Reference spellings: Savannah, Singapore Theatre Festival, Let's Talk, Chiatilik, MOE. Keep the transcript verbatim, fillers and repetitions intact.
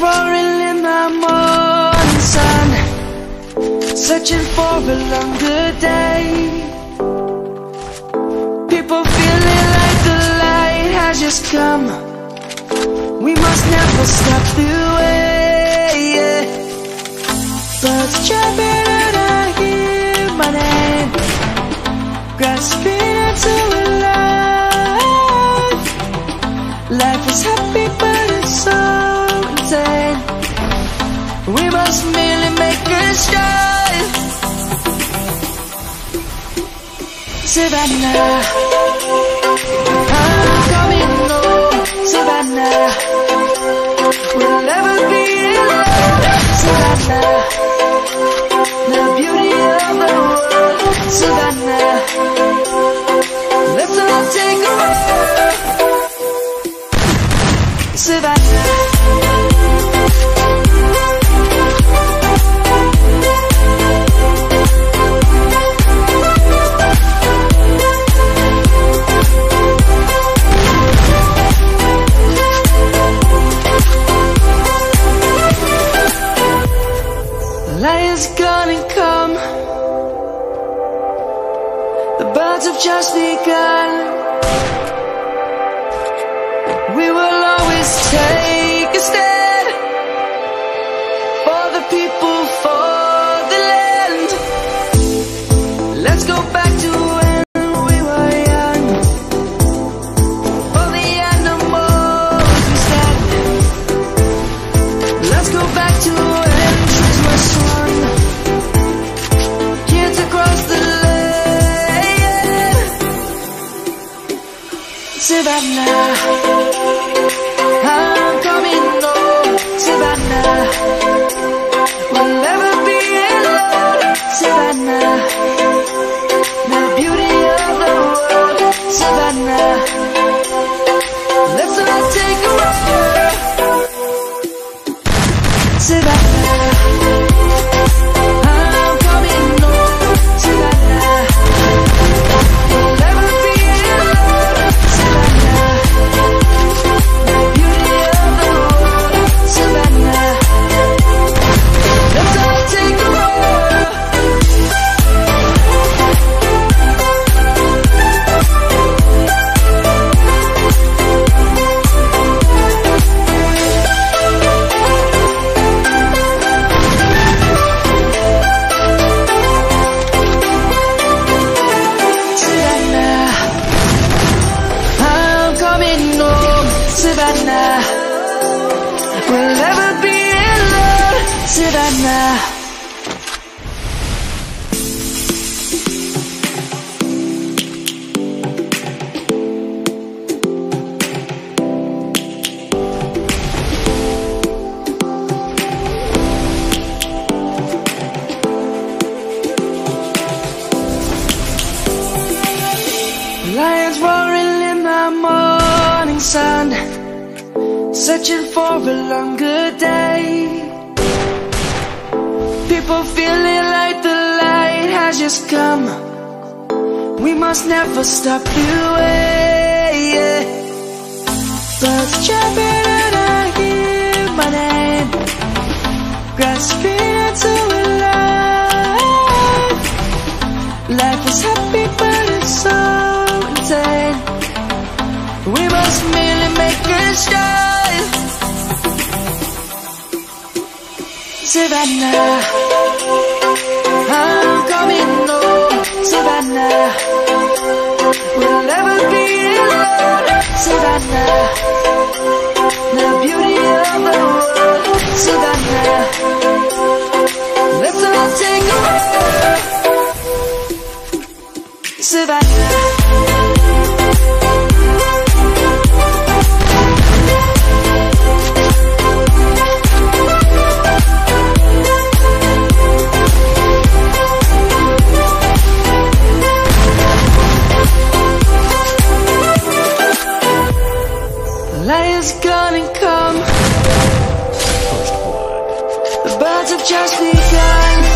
roaring in the morning sun, searching for a longer day. People feeling like the light has just come. We must never stop the way. Yeah. Birds jumping and I hear my name, grasping into a life. Life is happy but it's so insane. We must merely make a start. Savannah, I'm coming home. Savannah, we'll never be alone. Savannah, the beauty of the world. Savannah, let's all take a ride. Savannah. Light is gonna come. The birds have just begun. We will always take a stand for the people, for the land. Let's go back to when we were young. For the animals we stand. Let's go back to when trees were swung. Savannah, I'm coming home. Savannah, we'll never be alone. Savannah, the beauty of the world. Savannah, let's all take a ride. Savannah. Savannah, we'll never be alone. Savannah. Lions roaring in the morning sun, searching for a longer day. People feeling like the light has just come. We must never stop the way. Yeah. Birds jumping and I hear my name, grasping into a life. Life is happy but it's so insane. We must merely make a start. Savannah, I'm coming home. Savannah, we'll never be alone. Savannah, the beauty of the world. Savannah, let's all take a ride. Savannah. It's gonna come. The birds have just begun.